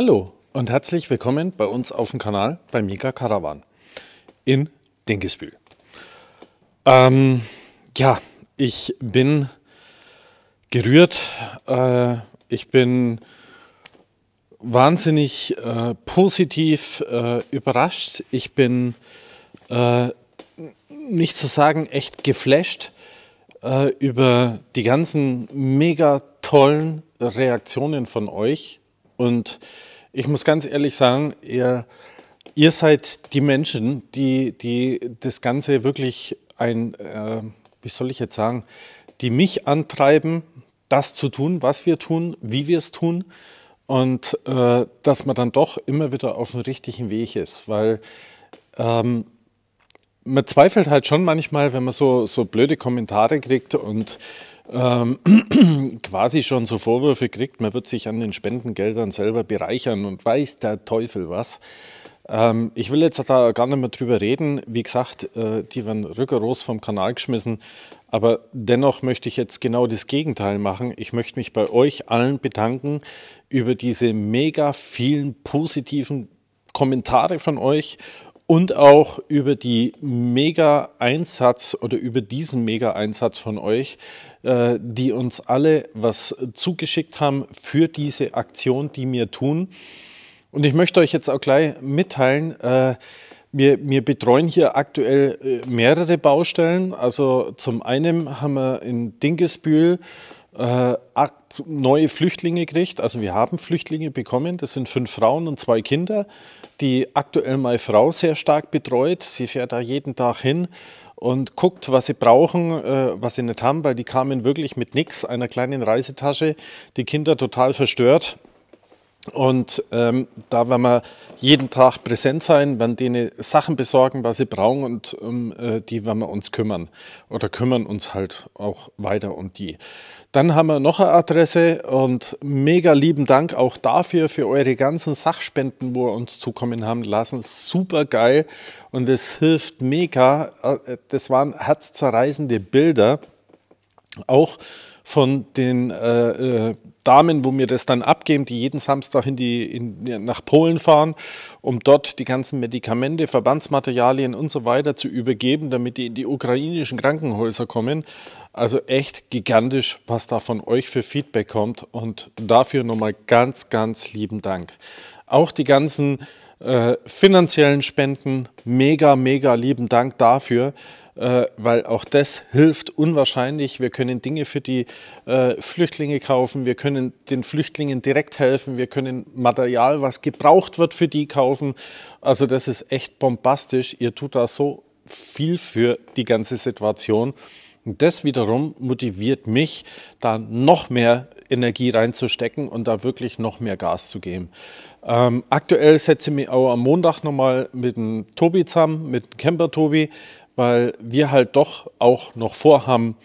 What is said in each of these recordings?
Hallo und herzlich willkommen bei uns auf dem Kanal bei Mika Caravan in Dinkesbühl. Ja, ich bin gerührt, ich bin wahnsinnig positiv überrascht, ich bin nicht zu sagen echt geflasht über die ganzen mega tollen Reaktionen von euch. Und ich muss ganz ehrlich sagen, ihr seid die Menschen, die das Ganze wirklich wie soll ich jetzt sagen, die mich antreiben, das zu tun, was wir tun, wie wir es tun und dass man dann doch immer wieder auf dem richtigen Weg ist, weil man zweifelt halt schon manchmal, wenn man so blöde Kommentare kriegt und quasi schon so Vorwürfe kriegt, man wird sich an den Spendengeldern selber bereichern und weiß der Teufel was. Ich will jetzt da gar nicht mehr drüber reden. Wie gesagt, die werden rigoros vom Kanal geschmissen. Aber dennoch möchte ich jetzt genau das Gegenteil machen. Ich möchte mich bei euch allen bedanken über diese mega vielen positiven Kommentare von euch und auch über die mega Einsatz oder über diesen mega Einsatz von euch, die uns alle was zugeschickt haben für diese Aktion, die wir tun. Und ich möchte euch jetzt auch gleich mitteilen, wir betreuen hier aktuell mehrere Baustellen. Also zum einen haben wir in Dinkesbühl neue Flüchtlinge gekriegt. Also wir haben Flüchtlinge bekommen. Das sind 5 Frauen und 2 Kinder, die aktuell meine Frau sehr stark betreut. Sie fährt da jeden Tag hin und guckt, was sie brauchen, was sie nicht haben, weil die kamen wirklich mit nichts, einer kleinen Reisetasche, die Kinder total verstört. Und da werden wir jeden Tag präsent sein, werden denen Sachen besorgen, was sie brauchen und die werden wir uns kümmern oder kümmern uns halt auch weiter um die. Dann haben wir noch eine Adresse und mega lieben Dank auch dafür, für eure ganzen Sachspenden, wo ihr uns zukommen haben lassen. Super geil und es hilft mega. Das waren herzzerreißende Bilder, auch von den Damen, wo wir das dann abgeben, die jeden Samstag nach Polen fahren, um dort die ganzen Medikamente, Verbandsmaterialien und so weiter zu übergeben, damit die in die ukrainischen Krankenhäuser kommen. Also echt gigantisch, was da von euch für Feedback kommt und dafür nochmal ganz, ganz lieben Dank. Auch die ganzen finanziellen Spenden, mega, mega lieben Dank dafür, weil auch das hilft unwahrscheinlich. Wir können Dinge für die Flüchtlinge kaufen, wir können den Flüchtlingen direkt helfen, wir können Material, was gebraucht wird, für die kaufen. Also das ist echt bombastisch. Ihr tut da so viel für die ganze Situation. Und das wiederum motiviert mich, da noch mehr Energie reinzustecken und da wirklich noch mehr Gas zu geben. Aktuell setze ich mich auch am Montag nochmal mit dem Tobi zusammen, mit dem Camper Tobi, weil wir halt doch auch noch vorhaben,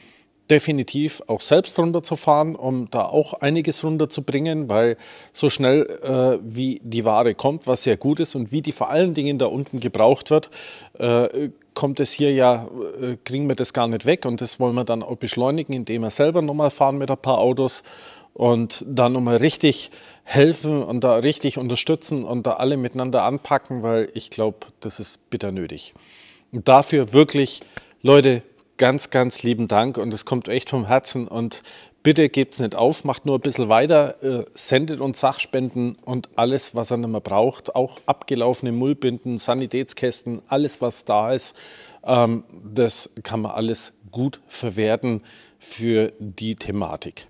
definitiv auch selbst runterzufahren, um da auch einiges runterzubringen, weil so schnell wie die Ware kommt, was sehr gut ist und wie die vor allen Dingen da unten gebraucht wird, kommt es hier ja, kriegen wir das gar nicht weg und das wollen wir dann auch beschleunigen, indem wir selber nochmal fahren mit ein paar Autos und da nochmal richtig helfen und da richtig unterstützen und da alle miteinander anpacken, weil ich glaube, das ist bitter nötig. Und dafür wirklich, Leute, ganz, ganz lieben Dank und es kommt echt vom Herzen und bitte gebt es nicht auf, macht nur ein bisschen weiter, sendet uns Sachspenden und alles, was ihr nicht mehr braucht, auch abgelaufene Mullbinden, Sanitätskästen, alles, was da ist, das kann man alles gut verwerten für die Thematik.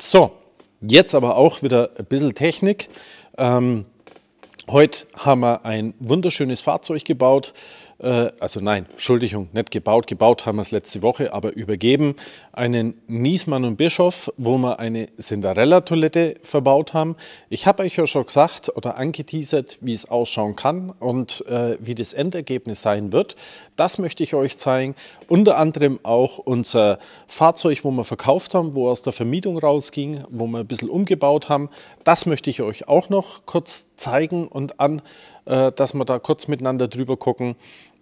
So, jetzt aber auch wieder ein bisschen Technik. Heute haben wir ein wunderschönes Fahrzeug gebaut, also nein, Entschuldigung, nicht gebaut, gebaut haben wir es letzte Woche, aber übergeben, einen Niesmann und Bischof, wo wir eine Cinderella-Toilette verbaut haben. Ich habe euch ja schon gesagt oder angeteasert, wie es ausschauen kann und wie das Endergebnis sein wird. Das möchte ich euch zeigen, unter anderem auch unser Fahrzeug, wo wir verkauft haben, wo aus der Vermietung rausging, wo wir ein bisschen umgebaut haben. Das möchte ich euch auch noch kurz zeigen und dass wir da kurz miteinander drüber gucken.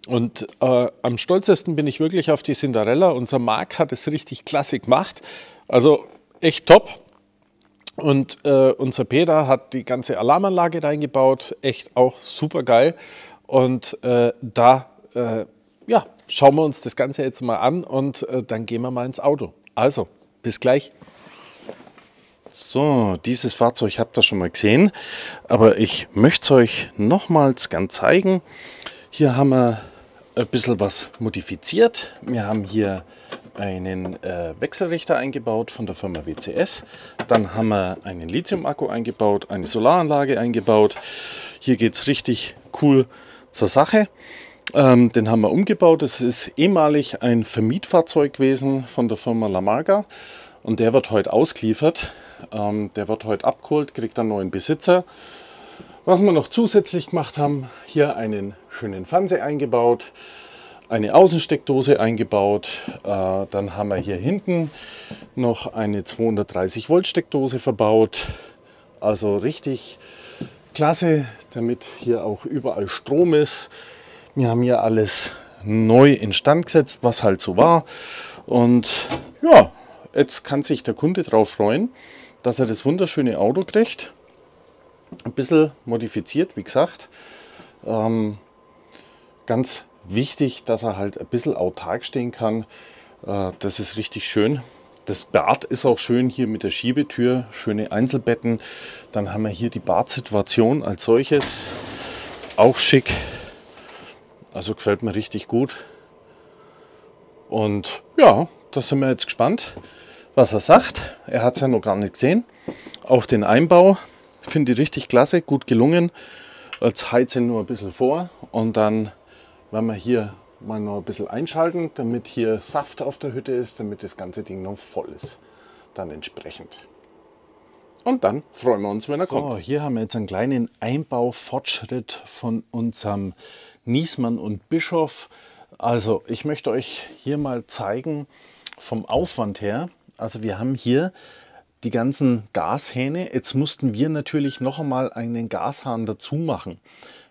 Und am stolzesten bin ich wirklich auf die Cinderella. Unser Marc hat es richtig klasse gemacht. Also echt top. Und unser Peter hat die ganze Alarmanlage reingebaut, echt auch super geil. Und ja, schauen wir uns das Ganze jetzt mal an und dann gehen wir mal ins Auto. Also, bis gleich. So, dieses Fahrzeug habt ihr schon mal gesehen, aber ich möchte es euch nochmals gern zeigen. Hier haben wir ein bisschen was modifiziert. Wir haben hier einen Wechselrichter eingebaut von der Firma WCS. Dann haben wir einen Lithium-Akku eingebaut, eine Solaranlage eingebaut. Hier geht es richtig cool zur Sache. Den haben wir umgebaut. Es ist ehemalig ein Vermietfahrzeug gewesen von der Firma La Marga. Und der wird heute ausgeliefert. Der wird heute abgeholt, kriegt einen neuen Besitzer. Was wir noch zusätzlich gemacht haben, hier einen schönen Fernseher eingebaut, eine Außensteckdose eingebaut. Dann haben wir hier hinten noch eine 230 Volt Steckdose verbaut. Also richtig klasse, damit hier auch überall Strom ist. Wir haben hier alles neu instand gesetzt, was halt so war. Und ja, jetzt kann sich der Kunde darauf freuen, dass er das wunderschöne Auto kriegt. Ein bisschen modifiziert, wie gesagt. Ganz wichtig, dass er halt ein bisschen autark stehen kann. Das ist richtig schön. Das Bad ist auch schön hier mit der Schiebetür. Schöne Einzelbetten. Dann haben wir hier die Badsituation als solches. Auch schick. Also gefällt mir richtig gut. Und ja, da sind wir jetzt gespannt, was er sagt. Er hat es ja noch gar nicht gesehen. Auch den Einbau finde ich richtig klasse, gut gelungen. Jetzt heize ich nur ein bisschen vor und dann werden wir hier mal noch ein bisschen einschalten, damit hier Saft auf der Hütte ist, damit das ganze Ding noch voll ist. Dann entsprechend. Und dann freuen wir uns, wenn er kommt. So, hier haben wir jetzt einen kleinen Einbaufortschritt von unserem Niesmann und Bischof. Also ich möchte euch hier mal zeigen, vom Aufwand her, also wir haben hier die ganzen Gashähne. Jetzt mussten wir natürlich noch einmal einen Gashahn dazu machen,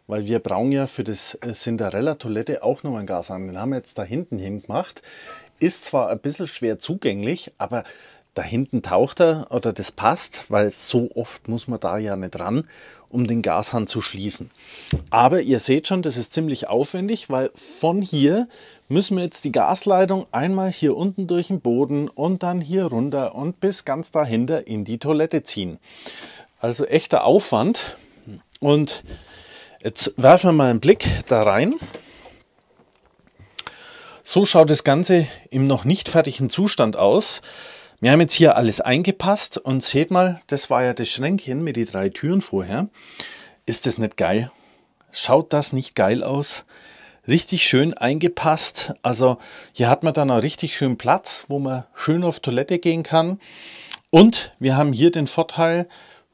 weil wir brauchen ja für das Cinderella-Toilette auch noch einen Gashahn. Den haben wir jetzt da hinten hin gemacht. Ist zwar ein bisschen schwer zugänglich, aber da hinten taucht er oder das passt, weil so oft muss man da ja nicht ran, um den Gashahn zu schließen. Aber ihr seht schon, das ist ziemlich aufwendig, weil von hier müssen wir jetzt die Gasleitung einmal hier unten durch den Boden und dann hier runter und bis ganz dahinter in die Toilette ziehen. Also echter Aufwand. Und jetzt werfen wir mal einen Blick da rein. So schaut das Ganze im noch nicht fertigen Zustand aus. Wir haben jetzt hier alles eingepasst und seht mal, das war ja das Schränkchen mit den drei Türen vorher. Ist das nicht geil? Schaut das nicht geil aus? Richtig schön eingepasst. Also hier hat man dann auch richtig schön Platz, wo man schön auf Toilette gehen kann. Und wir haben hier den Vorteil,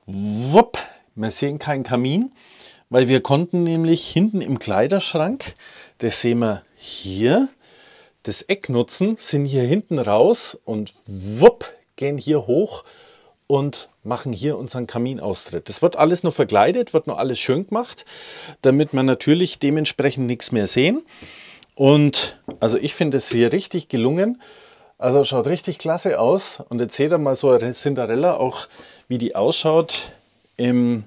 wupp, wir sehen keinen Kamin, weil wir konnten nämlich hinten im Kleiderschrank, das sehen wir hier, das Eck nutzen, sind hier hinten raus und wupp, gehen hier hoch und machen hier unseren Kaminaustritt. Das wird alles noch verkleidet, wird noch alles schön gemacht, damit man natürlich dementsprechend nichts mehr sehen. Und also ich finde es hier richtig gelungen. Also schaut richtig klasse aus. Und jetzt seht ihr mal so eine Cinderella auch, wie die ausschaut im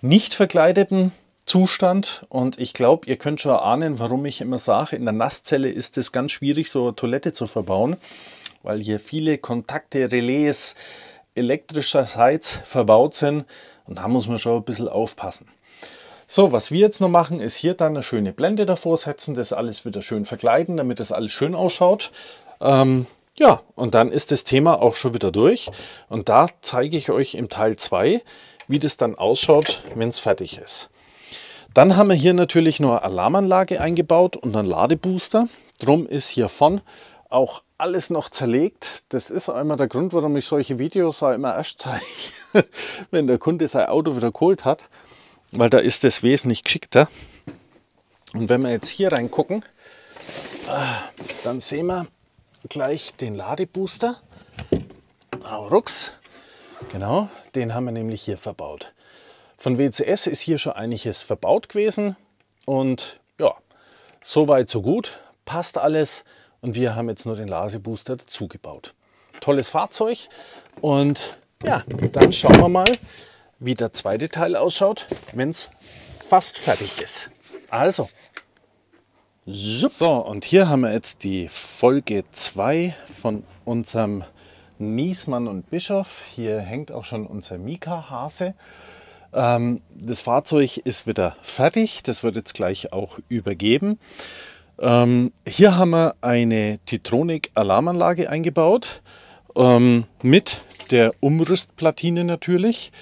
nicht verkleideten Zustand. Und ich glaube, ihr könnt schon ahnen, warum ich immer sage, in der Nasszelle ist es ganz schwierig, so eine Toilette zu verbauen, weil hier viele Kontakte, Relais elektrischerseits verbaut sind und da muss man schon ein bisschen aufpassen. So, was wir jetzt noch machen, ist hier dann eine schöne Blende davor setzen, das alles wieder schön verkleiden, damit das alles schön ausschaut. Ja, und dann ist das Thema auch schon wieder durch und da zeige ich euch im Teil 2, wie das dann ausschaut, wenn es fertig ist. Dann haben wir hier natürlich noch eine Alarmanlage eingebaut und einen Ladebooster. Drum ist hiervon auch alles noch zerlegt. Das ist auch immer der Grund, warum ich solche Videos auch immer erst zeige, wenn der Kunde sein Auto wieder geholt hat, weil da ist das wesentlich geschickter. Und wenn wir jetzt hier reingucken, dann sehen wir gleich den Ladebooster. Aurox, genau, den haben wir nämlich hier verbaut. Von WCS ist hier schon einiges verbaut gewesen und ja, so weit, so gut, passt alles und wir haben jetzt nur den Ladebooster dazu gebaut. Tolles Fahrzeug und Ja, dann schauen wir mal, wie der zweite Teil ausschaut, wenn es fast fertig ist. Also. So, und hier haben wir jetzt die Folge 2 von unserem Niesmann und Bischof. Hier hängt auch schon unser Mika-Hase. Das Fahrzeug ist wieder fertig. Das wird jetzt gleich auch übergeben. Hier haben wir eine Titronic-Alarmanlage eingebaut. Mit der Umrüstplatine natürlich.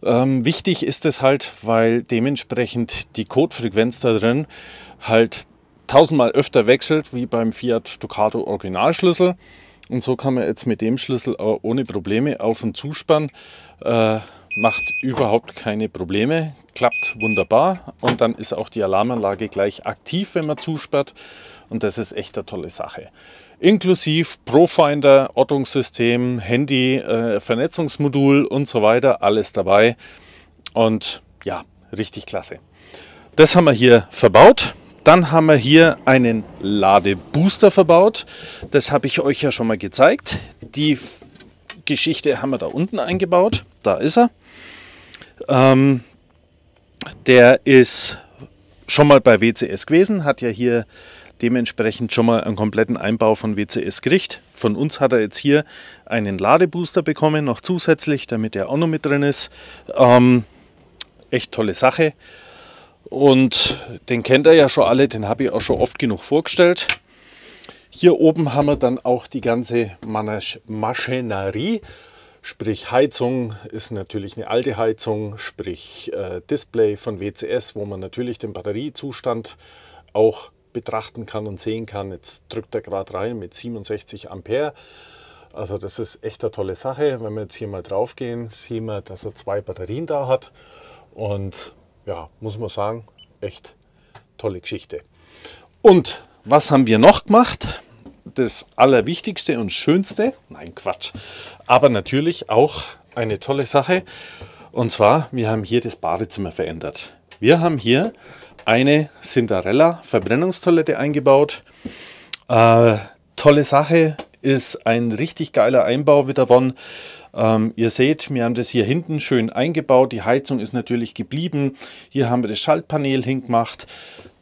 Wichtig ist es halt, weil dementsprechend die Codefrequenz da drin halt tausendmal öfter wechselt wie beim Fiat Ducato Originalschlüssel. Und so kann man jetzt mit dem Schlüssel auch ohne Probleme auf- und zuspannen. Macht überhaupt keine Probleme. Klappt wunderbar. Und dann ist auch die Alarmanlage gleich aktiv, wenn man zusperrt. Und das ist echt eine tolle Sache. Inklusive Profinder, Ortungssystem, Handy, Vernetzungsmodul und so weiter. Alles dabei. Und ja, richtig klasse. Das haben wir hier verbaut. Dann haben wir hier einen Ladebooster verbaut. Das habe ich euch ja schon mal gezeigt. Die Geschichte haben wir da unten eingebaut. Da ist er. Der ist schon mal bei WCS gewesen. Hat ja hier dementsprechend schon mal einen kompletten Einbau von WCS gekriegt. Von uns hat er jetzt hier einen Ladebooster bekommen, noch zusätzlich, damit er auch noch mit drin ist. Echt tolle Sache. Und den kennt ihr ja schon alle, den habe ich auch schon oft genug vorgestellt. Hier oben haben wir dann auch die ganze Maschinerie, sprich Heizung ist natürlich eine alte Heizung, sprich Display von WCS, wo man natürlich den Batteriezustand auch betrachten kann und sehen kann. Jetzt drückt er gerade rein mit 67 Ampere. Also das ist echt eine tolle Sache. Wenn wir jetzt hier mal drauf gehen, sehen wir, dass er 2 Batterien da hat und ja, muss man sagen, echt tolle Geschichte. Und was haben wir noch gemacht? Das Allerwichtigste und Schönste, nein Quatsch, aber natürlich auch eine tolle Sache. Und zwar, wir haben hier das Badezimmer verändert. Wir haben hier eine Cinderella Verbrennungstoilette eingebaut. Tolle Sache, ist ein richtig geiler Einbau wieder von. Ihr seht, wir haben das hier hinten schön eingebaut. Die Heizung ist natürlich geblieben. Hier haben wir das Schaltpanel hingemacht.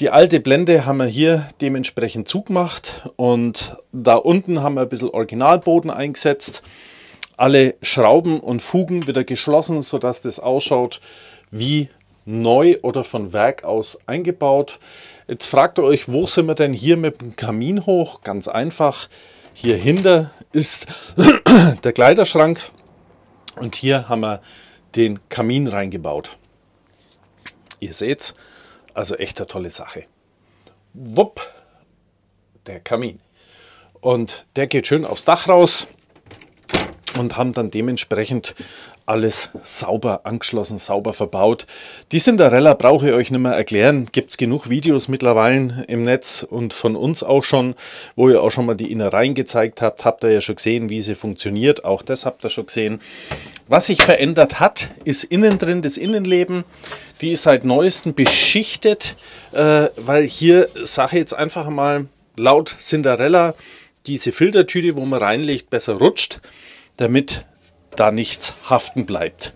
Die alte Blende haben wir hier dementsprechend zugemacht. Und da unten haben wir ein bisschen Originalboden eingesetzt. Alle Schrauben und Fugen wieder geschlossen, sodass das ausschaut wie neu oder von Werk aus eingebaut. Jetzt fragt ihr euch, wo sind wir denn hier mit dem Kamin hoch? Ganz einfach. Hier hinter ist der Kleiderschrank und hier haben wir den Kamin reingebaut. Ihr seht's, also echt eine tolle Sache. Wupp, der Kamin. Und der geht schön aufs Dach raus und haben dann dementsprechend alles sauber angeschlossen, sauber verbaut. Die Cinderella brauche ich euch nicht mehr erklären. Gibt es genug Videos mittlerweile im Netz und von uns auch schon, wo ihr auch schon mal die Innereien gezeigt habt. Habt ihr ja schon gesehen, wie sie funktioniert. Auch das habt ihr schon gesehen. Was sich verändert hat, ist innen drin das Innenleben. Die ist seit Neuestem beschichtet, weil hier, sage ich jetzt einfach mal laut Cinderella, diese Filtertüte, wo man reinlegt, besser rutscht, damit da nichts haften bleibt.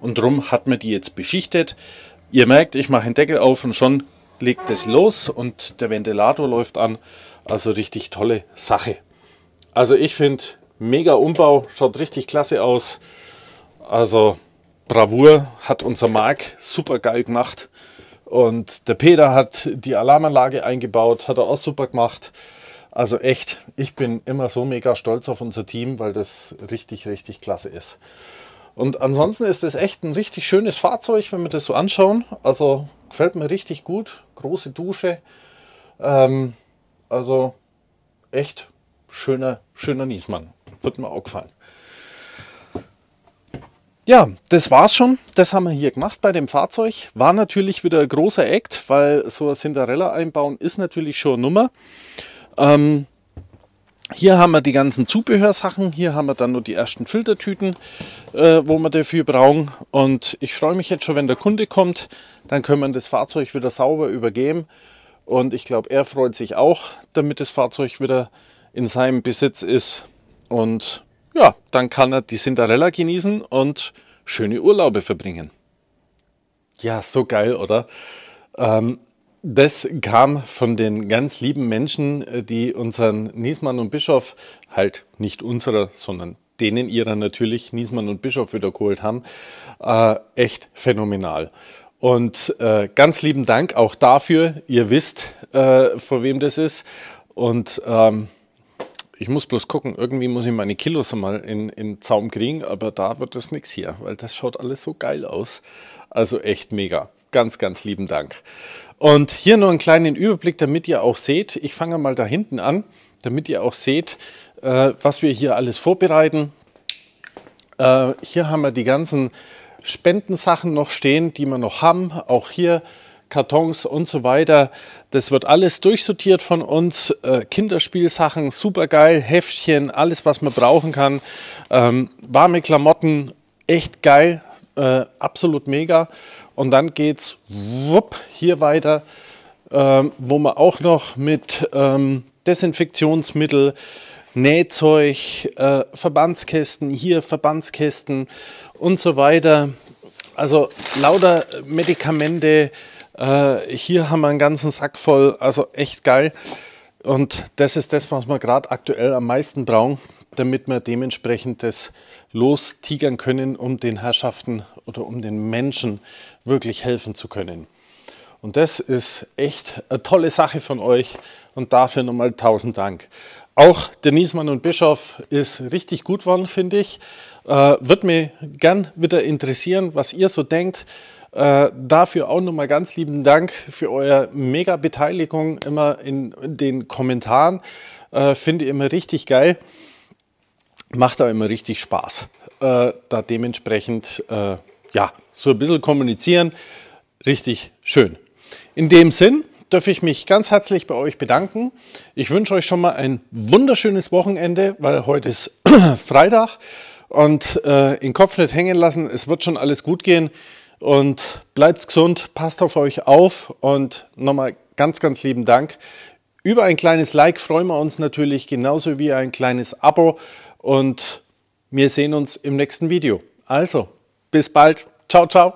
Und darum hat man die jetzt beschichtet. Ihr merkt, ich mache den Deckel auf und schon legt es los und der Ventilator läuft an. Also richtig tolle Sache. Also ich finde, mega Umbau, schaut richtig klasse aus. Also Bravour, hat unser Marc super geil gemacht. Und der Peter hat die Alarmanlage eingebaut, hat er auch super gemacht. Also echt, ich bin immer so mega stolz auf unser Team, weil das richtig, richtig klasse ist. Und ansonsten ist das echt ein richtig schönes Fahrzeug, wenn wir das so anschauen. Also gefällt mir richtig gut. Große Dusche. Also echt schöner Niesmann. Wird mir auch gefallen. Ja, das war's schon. Das haben wir hier gemacht bei dem Fahrzeug. War natürlich wieder ein großer Act, weil so ein Cinderella einbauen ist natürlich schon eine Nummer. Hier haben wir die ganzen Zubehörsachen, hier haben wir dann nur die ersten Filtertüten, wo wir dafür brauchen. Und ich freue mich jetzt schon, wenn der Kunde kommt, dann können wir das Fahrzeug wieder sauber übergeben. Und ich glaube, er freut sich auch, damit das Fahrzeug wieder in seinem Besitz ist. Und Ja, dann kann er die Cinderella genießen und schöne Urlaube verbringen. Ja, so geil, oder? Das kam von den ganz lieben Menschen, die unseren Niesmann und Bischof, halt nicht unserer, sondern denen ihrer natürlich, Niesmann und Bischof wiedergeholt haben. Echt phänomenal. Und ganz lieben Dank auch dafür. Ihr wisst, vor wem das ist. Und ich muss bloß gucken, irgendwie muss ich meine Kilos mal in den Zaum kriegen, aber da wird das nichts hier, weil das schaut alles so geil aus. Also echt mega. Ganz, ganz lieben Dank. Und hier nur einen kleinen Überblick, damit ihr auch seht, ich fange mal da hinten an, damit ihr auch seht, was wir hier alles vorbereiten. Hier haben wir die ganzen Spendensachen noch stehen, die wir noch haben. Auch hier Kartons und so weiter. Das wird alles durchsortiert von uns. Kinderspielsachen, super geil, Heftchen, alles was man brauchen kann. Warme Klamotten, echt geil, absolut mega. Und dann geht's wupp, hier weiter, wo man auch noch mit Desinfektionsmittel, Nähzeug, Verbandskästen, hier Verbandskästen und so weiter. Also lauter Medikamente. Hier haben wir einen ganzen Sack voll, also echt geil. Und das ist das, was wir gerade aktuell am meisten brauchen, damit wir dementsprechend das lostigern können, um den Herrschaften oder um den Menschen wirklich helfen zu können. Und das ist echt eine tolle Sache von euch und dafür nochmal 1000 Dank. Auch der Niesmann und Bischof ist richtig gut geworden, finde ich. Wird mir gern wieder interessieren, was ihr so denkt. Dafür auch nochmal ganz lieben Dank für eure mega Beteiligung immer in den Kommentaren. Finde ich immer richtig geil. Macht da immer richtig Spaß. Da dementsprechend, ja, so ein bisschen kommunizieren. Richtig schön. In dem Sinn darf ich mich ganz herzlich bei euch bedanken. Ich wünsche euch schon mal ein wunderschönes Wochenende, weil heute ist Freitag. Und den Kopf nicht hängen lassen. Es wird schon alles gut gehen. Und bleibt gesund, passt auf euch auf und nochmal ganz, ganz lieben Dank. Über ein kleines Like freuen wir uns natürlich, genauso wie ein kleines Abo. Und wir sehen uns im nächsten Video. Also, bis bald. Ciao, ciao.